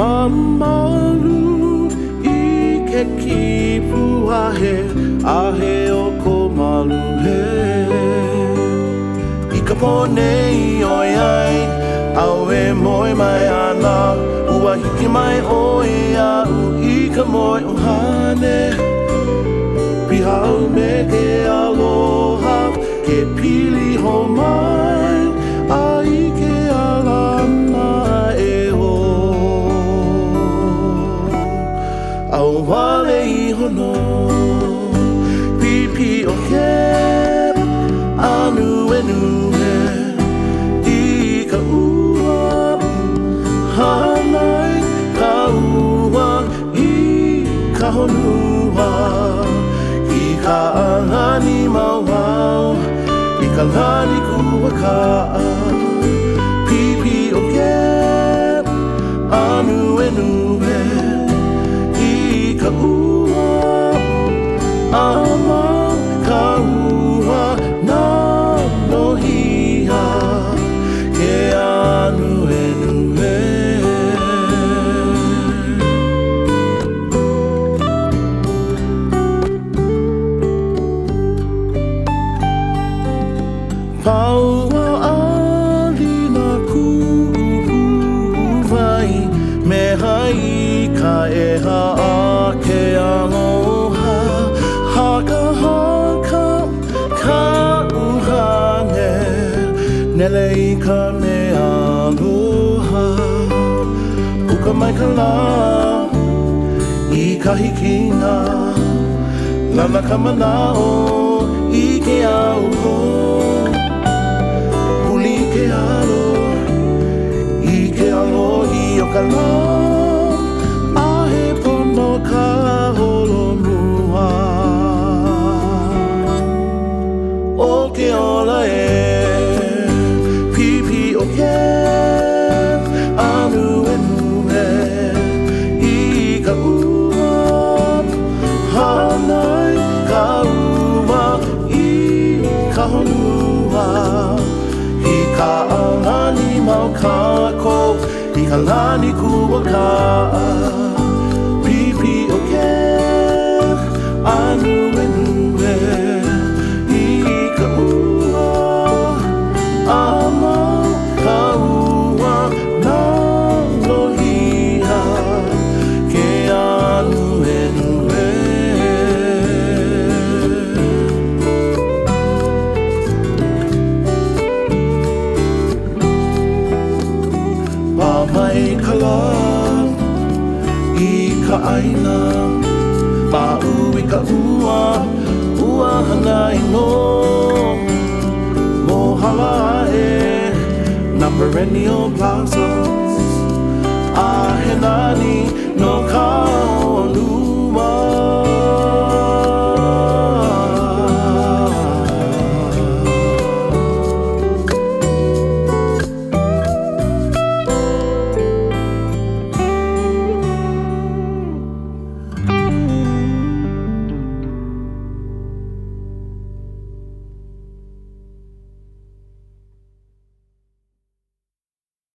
Mamalu ike kipu ahe o komalu he Ika ponei oi ai, aue moi mai ana Ua hiki mai oi au, ika moi ohane Pihau me ke aloha, ke pili ho mai Ai ke alana e ho Au wale iho no Pipi o ke Anu e nue I ka ua Hanai ka ua I ka honua I ka angani mauau I ka lani kua kaa Pipi o ke Anu e nue Kaua, ama kaua, na nohia, ke anu e nue. Paua alina kuuvai, mehai ka e haa. Ke aloha, haka, ka uhane Nele ika me aloha Uka mai ka la, ika hikina Lana ka manao, ike auho Puli ke alo, ike alohi o ka la Kako ikalani kuwaka pipi oke anu enue ikaua ama kaua na lohia ke anu enue Ika aina Pa'u ika ua Ua hanai no Mohala e Na perennial blossoms Ahenani no ka